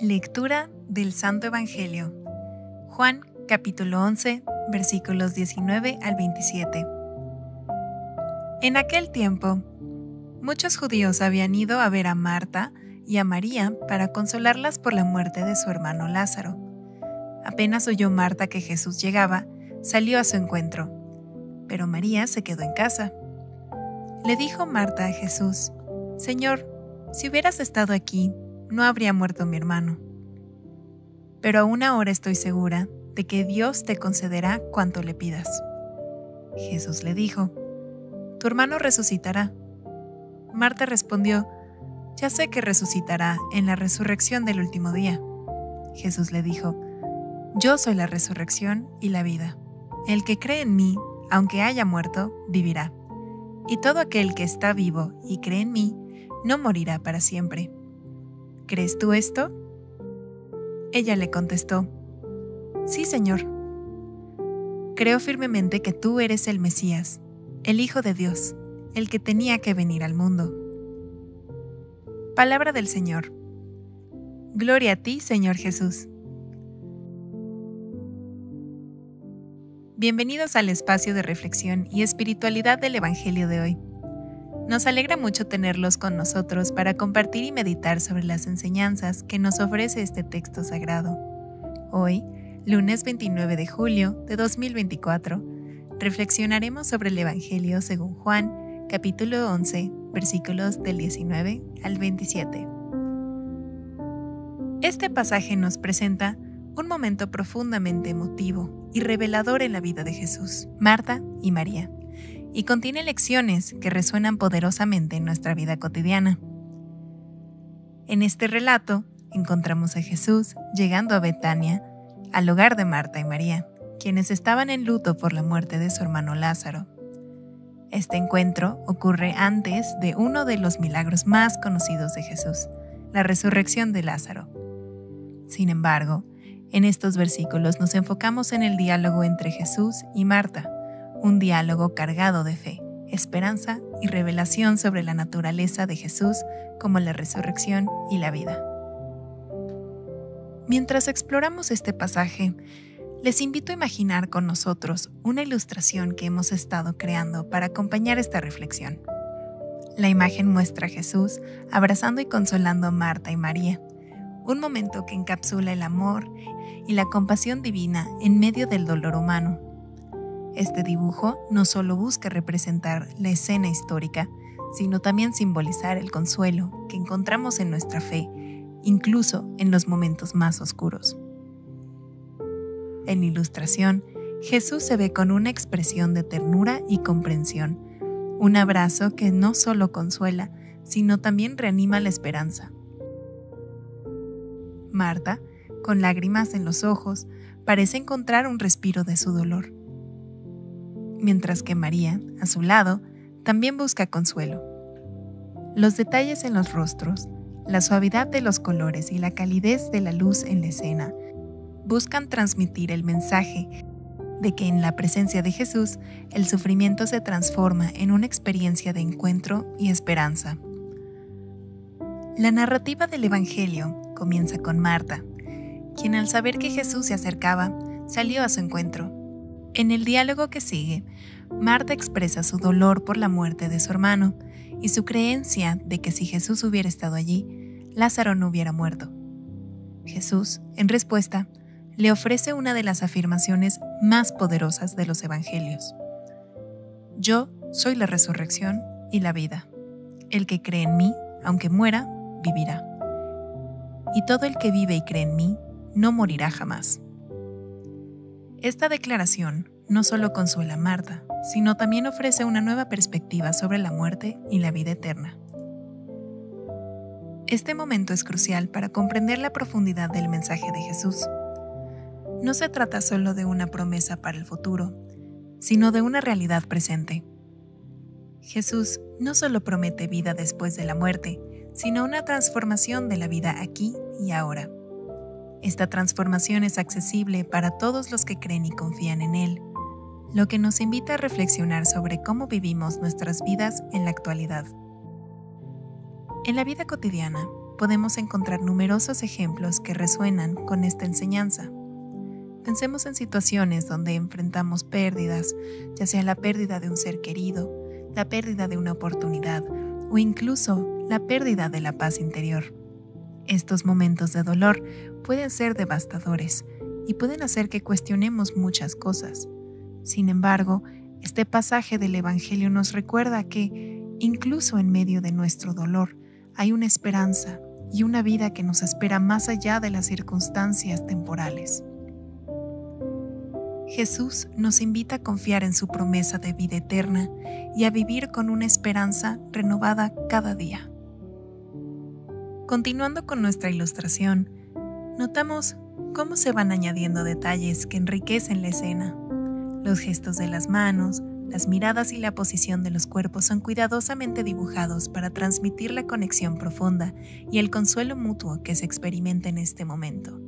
Lectura del Santo Evangelio. Juan, capítulo 11, versículos 19 al 27. En aquel tiempo, muchos judíos habían ido a ver a Marta y a María para consolarlas por la muerte de su hermano Lázaro. Apenas oyó Marta que Jesús llegaba, salió a su encuentro, pero María se quedó en casa. Le dijo Marta a Jesús: «Señor, si hubieras estado aquí, no habría muerto mi hermano. Pero aún ahora estoy segura de que Dios te concederá cuanto le pidas». Jesús le dijo: «Tu hermano resucitará». Marta respondió: «Ya sé que resucitará en la resurrección del último día». Jesús le dijo: «Yo soy la resurrección y la vida. El que cree en mí, aunque haya muerto, vivirá. Y todo aquel que está vivo y cree en mí, no morirá para siempre. ¿Crees tú esto?». Ella le contestó: «Sí, Señor. Creo firmemente que tú eres el Mesías, el Hijo de Dios, el que tenía que venir al mundo». Palabra del Señor. Gloria a ti, Señor Jesús. Bienvenidos al espacio de reflexión y espiritualidad del Evangelio de hoy. Nos alegra mucho tenerlos con nosotros para compartir y meditar sobre las enseñanzas que nos ofrece este texto sagrado. Hoy, lunes 29 de julio de 2024, reflexionaremos sobre el Evangelio según Juan, capítulo 11, versículos del 19 al 27. Este pasaje nos presenta un momento profundamente emotivo y revelador en la vida de Jesús, Marta y María, y contiene lecciones que resuenan poderosamente en nuestra vida cotidiana. En este relato, encontramos a Jesús llegando a Betania, al hogar de Marta y María, quienes estaban en luto por la muerte de su hermano Lázaro. Este encuentro ocurre antes de uno de los milagros más conocidos de Jesús, la resurrección de Lázaro. Sin embargo, en estos versículos nos enfocamos en el diálogo entre Jesús y Marta, un diálogo cargado de fe, esperanza y revelación sobre la naturaleza de Jesús como la resurrección y la vida. Mientras exploramos este pasaje, les invito a imaginar con nosotros una ilustración que hemos estado creando para acompañar esta reflexión. La imagen muestra a Jesús abrazando y consolando a Marta y María, un momento que encapsula el amor y la compasión divina en medio del dolor humano. Este dibujo no solo busca representar la escena histórica, sino también simbolizar el consuelo que encontramos en nuestra fe, incluso en los momentos más oscuros. En la ilustración, Jesús se ve con una expresión de ternura y comprensión, un abrazo que no solo consuela, sino también reanima la esperanza. Marta, con lágrimas en los ojos, parece encontrar un respiro de su dolor, mientras que María, a su lado, también busca consuelo. Los detalles en los rostros, la suavidad de los colores y la calidez de la luz en la escena buscan transmitir el mensaje de que en la presencia de Jesús, el sufrimiento se transforma en una experiencia de encuentro y esperanza. La narrativa del Evangelio comienza con Marta, quien al saber que Jesús se acercaba, salió a su encuentro. En el diálogo que sigue, Marta expresa su dolor por la muerte de su hermano y su creencia de que si Jesús hubiera estado allí, Lázaro no hubiera muerto. Jesús, en respuesta, le ofrece una de las afirmaciones más poderosas de los evangelios: «Yo soy la resurrección y la vida. El que cree en mí, aunque muera, vivirá. Y todo el que vive y cree en mí, no morirá jamás». Esta declaración no solo consuela a Marta, sino también ofrece una nueva perspectiva sobre la muerte y la vida eterna. Este momento es crucial para comprender la profundidad del mensaje de Jesús. No se trata solo de una promesa para el futuro, sino de una realidad presente. Jesús no solo promete vida después de la muerte, sino una transformación de la vida aquí y ahora. Esta transformación es accesible para todos los que creen y confían en Él, lo que nos invita a reflexionar sobre cómo vivimos nuestras vidas en la actualidad. En la vida cotidiana, podemos encontrar numerosos ejemplos que resuenan con esta enseñanza. Pensemos en situaciones donde enfrentamos pérdidas, ya sea la pérdida de un ser querido, la pérdida de una oportunidad o incluso la pérdida de la paz interior. Estos momentos de dolor pueden ser devastadores y pueden hacer que cuestionemos muchas cosas. Sin embargo, este pasaje del Evangelio nos recuerda que, incluso en medio de nuestro dolor, hay una esperanza y una vida que nos espera más allá de las circunstancias temporales. Jesús nos invita a confiar en su promesa de vida eterna y a vivir con una esperanza renovada cada día. Continuando con nuestra ilustración, notamos cómo se van añadiendo detalles que enriquecen la escena. Los gestos de las manos, las miradas y la posición de los cuerpos son cuidadosamente dibujados para transmitir la conexión profunda y el consuelo mutuo que se experimenta en este momento.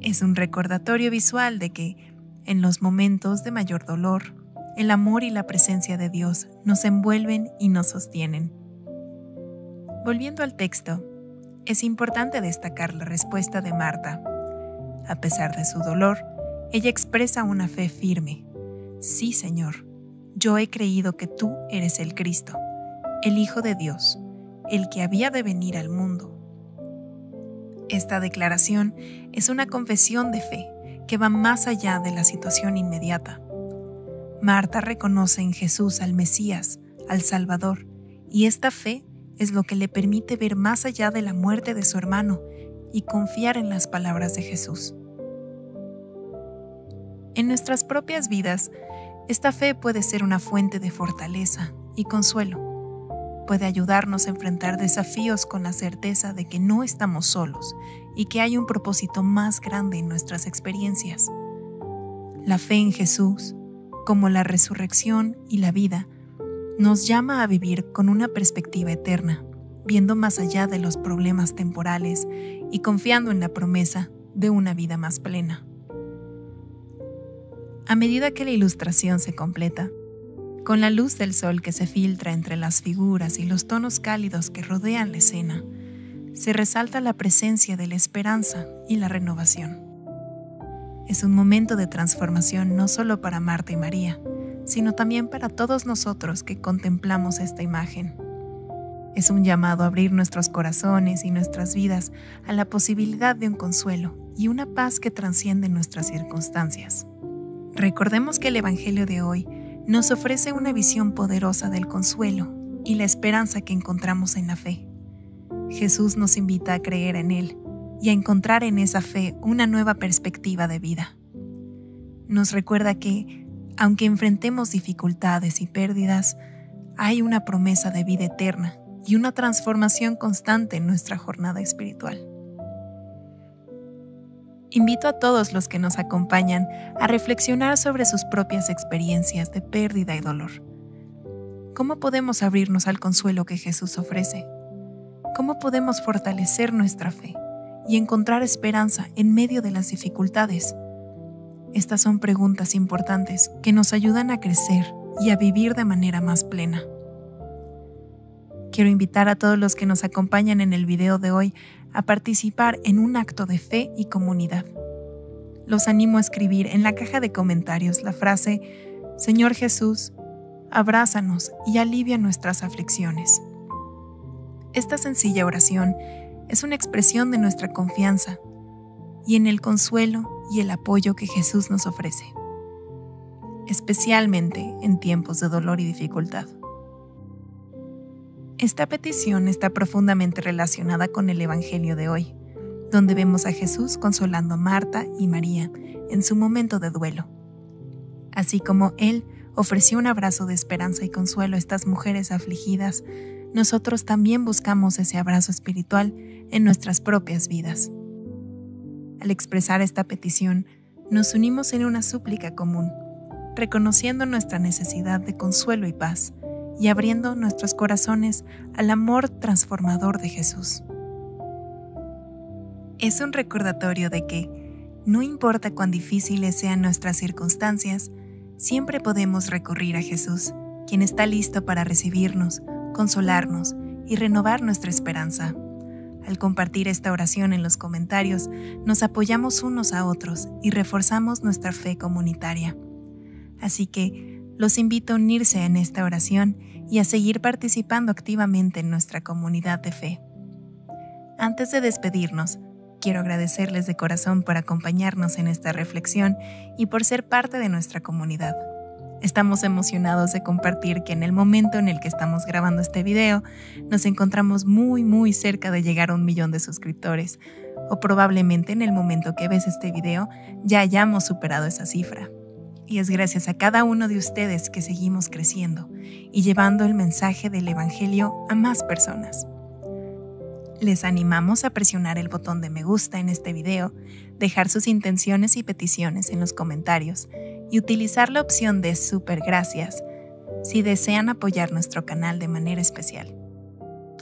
Es un recordatorio visual de que, en los momentos de mayor dolor, el amor y la presencia de Dios nos envuelven y nos sostienen. Volviendo al texto, es importante destacar la respuesta de Marta. A pesar de su dolor, ella expresa una fe firme. Sí, Señor, yo he creído que tú eres el Cristo, el Hijo de Dios, el que había de venir al mundo. Esta declaración es una confesión de fe que va más allá de la situación inmediata. Marta reconoce en Jesús al Mesías, al Salvador, y esta fe es lo que le permite ver más allá de la muerte de su hermano y confiar en las palabras de Jesús. En nuestras propias vidas, esta fe puede ser una fuente de fortaleza y consuelo. Puede ayudarnos a enfrentar desafíos con la certeza de que no estamos solos y que hay un propósito más grande en nuestras experiencias. La fe en Jesús, como la resurrección y la vida, nos llama a vivir con una perspectiva eterna, viendo más allá de los problemas temporales y confiando en la promesa de una vida más plena. A medida que la ilustración se completa, con la luz del sol que se filtra entre las figuras y los tonos cálidos que rodean la escena, se resalta la presencia de la esperanza y la renovación. Es un momento de transformación no solo para Marta y María, sino también para todos nosotros que contemplamos esta imagen. Es un llamado a abrir nuestros corazones y nuestras vidas a la posibilidad de un consuelo y una paz que trasciende nuestras circunstancias. Recordemos que el Evangelio de hoy nos ofrece una visión poderosa del consuelo y la esperanza que encontramos en la fe. Jesús nos invita a creer en Él y a encontrar en esa fe una nueva perspectiva de vida. Nos recuerda que, aunque enfrentemos dificultades y pérdidas, hay una promesa de vida eterna y una transformación constante en nuestra jornada espiritual. Invito a todos los que nos acompañan a reflexionar sobre sus propias experiencias de pérdida y dolor. ¿Cómo podemos abrirnos al consuelo que Jesús ofrece? ¿Cómo podemos fortalecer nuestra fe y encontrar esperanza en medio de las dificultades? Estas son preguntas importantes que nos ayudan a crecer y a vivir de manera más plena. Quiero invitar a todos los que nos acompañan en el video de hoy a participar en un acto de fe y comunidad. Los animo a escribir en la caja de comentarios la frase «Señor Jesús, abrázanos y alivia nuestras aflicciones». Esta sencilla oración es una expresión de nuestra confianza y en el consuelo y el apoyo que Jesús nos ofrece, especialmente en tiempos de dolor y dificultad. Esta petición está profundamente relacionada con el Evangelio de hoy, donde vemos a Jesús consolando a Marta y María en su momento de duelo. Así como Él ofreció un abrazo de esperanza y consuelo a estas mujeres afligidas, nosotros también buscamos ese abrazo espiritual en nuestras propias vidas. Al expresar esta petición, nos unimos en una súplica común, reconociendo nuestra necesidad de consuelo y paz, y abriendo nuestros corazones al amor transformador de Jesús. Es un recordatorio de que, no importa cuán difíciles sean nuestras circunstancias, siempre podemos recurrir a Jesús, quien está listo para recibirnos, consolarnos y renovar nuestra esperanza. Al compartir esta oración en los comentarios, nos apoyamos unos a otros y reforzamos nuestra fe comunitaria. Así que los invito a unirse en esta oración y a seguir participando activamente en nuestra comunidad de fe. Antes de despedirnos, quiero agradecerles de corazón por acompañarnos en esta reflexión y por ser parte de nuestra comunidad. Estamos emocionados de compartir que en el momento en el que estamos grabando este video, nos encontramos muy cerca de llegar a 1 millón de suscriptores, o probablemente en el momento que ves este video ya hayamos superado esa cifra. Y es gracias a cada uno de ustedes que seguimos creciendo y llevando el mensaje del Evangelio a más personas. Les animamos a presionar el botón de me gusta en este video, dejar sus intenciones y peticiones en los comentarios y utilizar la opción de super gracias si desean apoyar nuestro canal de manera especial.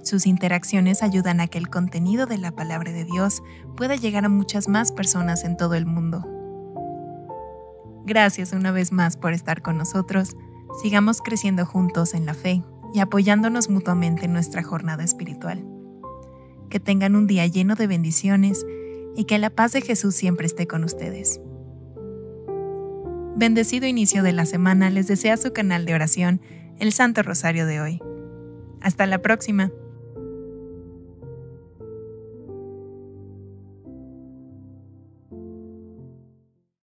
Sus interacciones ayudan a que el contenido de la palabra de Dios pueda llegar a muchas más personas en todo el mundo. Gracias una vez más por estar con nosotros. Sigamos creciendo juntos en la fe y apoyándonos mutuamente en nuestra jornada espiritual. Que tengan un día lleno de bendiciones y que la paz de Jesús siempre esté con ustedes. Bendecido inicio de la semana les desea su canal de oración, El Santo Rosario de Hoy. Hasta la próxima.